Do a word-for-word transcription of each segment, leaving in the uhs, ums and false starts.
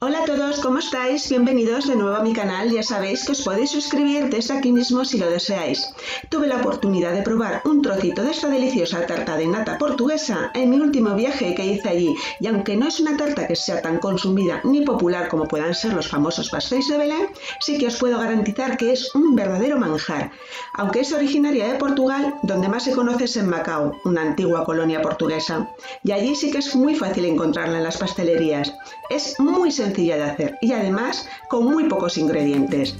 Hola a todos, ¿cómo estáis? Bienvenidos de nuevo a mi canal. Ya sabéis que os podéis suscribir desde aquí mismo si lo deseáis. Tuve la oportunidad de probar un trocito de esta deliciosa tarta de nata portuguesa en mi último viaje que hice allí, y aunque no es una tarta que sea tan consumida ni popular como puedan ser los famosos pastéis de Belén, sí que os puedo garantizar que es un verdadero manjar. Aunque es originaria de Portugal, donde más se conoce es en Macao, una antigua colonia portuguesa, y allí sí que es muy fácil encontrarla en las pastelerías. Es muy sencilla sencilla de hacer y además con muy pocos ingredientes.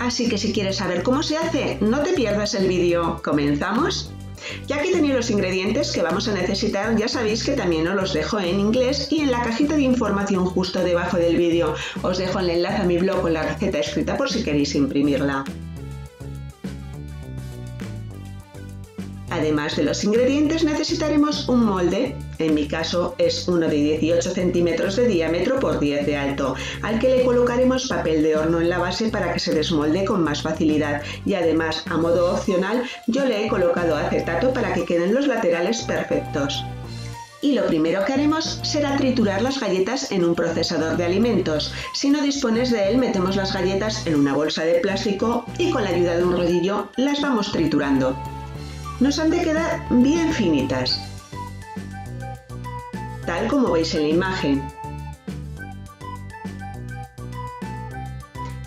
Así que si quieres saber cómo se hace, no te pierdas el vídeo. ¿Comenzamos? Ya que tenéis los ingredientes que vamos a necesitar, ya sabéis que también os los dejo en inglés y en la cajita de información justo debajo del vídeo. Os dejo el enlace a mi blog con la receta escrita por si queréis imprimirla. Además de los ingredientes necesitaremos un molde, en mi caso es uno de dieciocho centímetros de diámetro por diez de alto, al que le colocaremos papel de horno en la base para que se desmolde con más facilidad, y además a modo opcional yo le he colocado acetato para que queden los laterales perfectos. Y lo primero que haremos será triturar las galletas en un procesador de alimentos. Si no dispones de él, metemos las galletas en una bolsa de plástico y con la ayuda de un rodillo las vamos triturando. Nos han de quedar bien finitas, tal como veis en la imagen.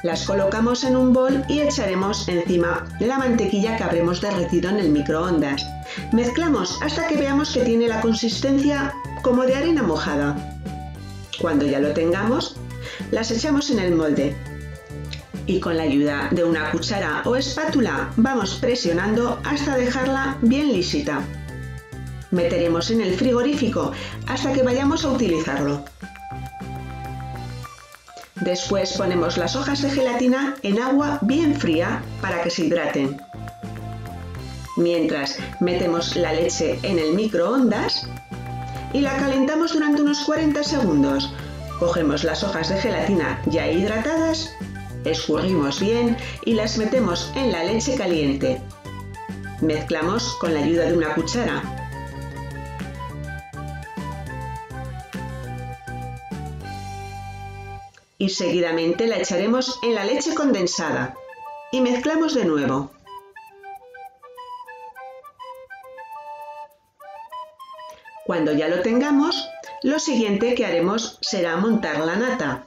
Las colocamos en un bol y echaremos encima la mantequilla que habremos derretido en el microondas. Mezclamos hasta que veamos que tiene la consistencia como de harina mojada. Cuando ya lo tengamos, las echamos en el molde. Y con la ayuda de una cuchara o espátula vamos presionando hasta dejarla bien lisita. Meteremos en el frigorífico hasta que vayamos a utilizarlo. Después ponemos las hojas de gelatina en agua bien fría para que se hidraten. Mientras metemos la leche en el microondas y la calentamos durante unos cuarenta segundos. Cogemos las hojas de gelatina ya hidratadas, escurrimos bien y las metemos en la leche caliente. Mezclamos con la ayuda de una cuchara. Y seguidamente la echaremos en la leche condensada. Y mezclamos de nuevo. Cuando ya lo tengamos, lo siguiente que haremos será montar la nata.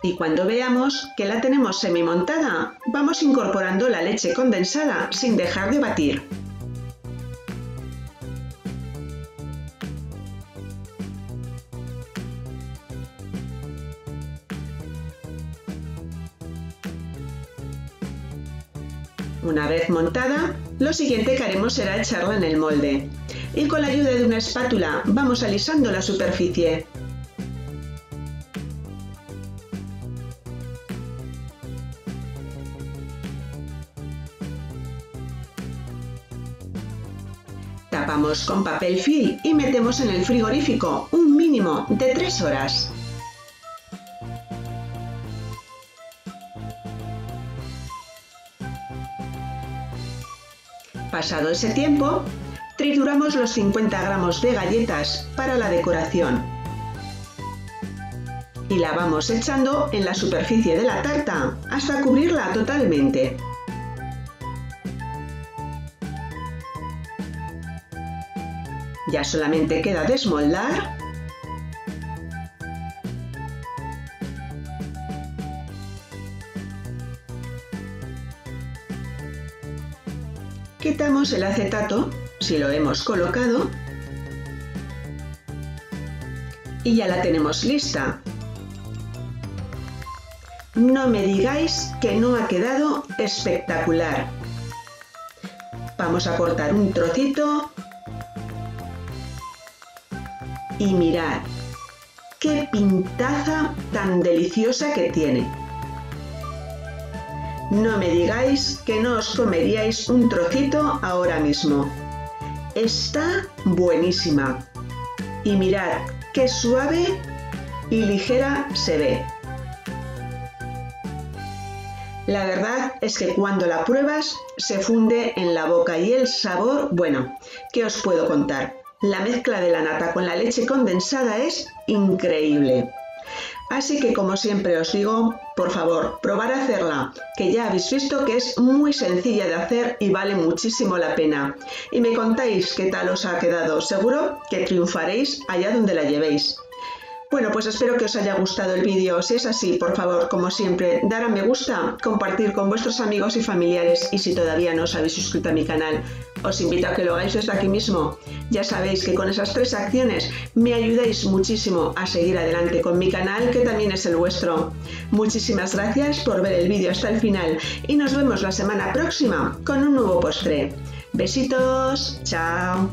Y cuando veamos que la tenemos semimontada, vamos incorporando la leche condensada sin dejar de batir. Una vez montada, lo siguiente que haremos será echarla en el molde. Y con la ayuda de una espátula vamos alisando la superficie. Tapamos con papel film y metemos en el frigorífico un mínimo de tres horas. Pasado ese tiempo, trituramos los cincuenta gramos de galletas para la decoración y la vamos echando en la superficie de la tarta hasta cubrirla totalmente. Ya solamente queda desmoldar . Quitamos el acetato si lo hemos colocado y ya la tenemos lista. No me digáis que no ha quedado espectacular. Vamos a cortar un trocito y mirad qué pintaza tan deliciosa que tiene. No me digáis que no os comeríais un trocito ahora mismo. Está buenísima. Y mirad qué suave y ligera se ve. La verdad es que cuando la pruebas se funde en la boca y el sabor, bueno, ¿qué os puedo contar? La mezcla de la nata con la leche condensada es increíble. Así que, como siempre os digo, por favor, probad a hacerla, que ya habéis visto que es muy sencilla de hacer y vale muchísimo la pena. Y me contáis qué tal os ha quedado, seguro que triunfaréis allá donde la llevéis. Bueno, pues espero que os haya gustado el vídeo. Si es así, por favor, como siempre, dar a me gusta, compartir con vuestros amigos y familiares, y si todavía no os habéis suscrito a mi canal, os invito a que lo hagáis desde aquí mismo. Ya sabéis que con esas tres acciones me ayudáis muchísimo a seguir adelante con mi canal, que también es el vuestro. Muchísimas gracias por ver el vídeo hasta el final y nos vemos la semana próxima con un nuevo postre. Besitos, chao.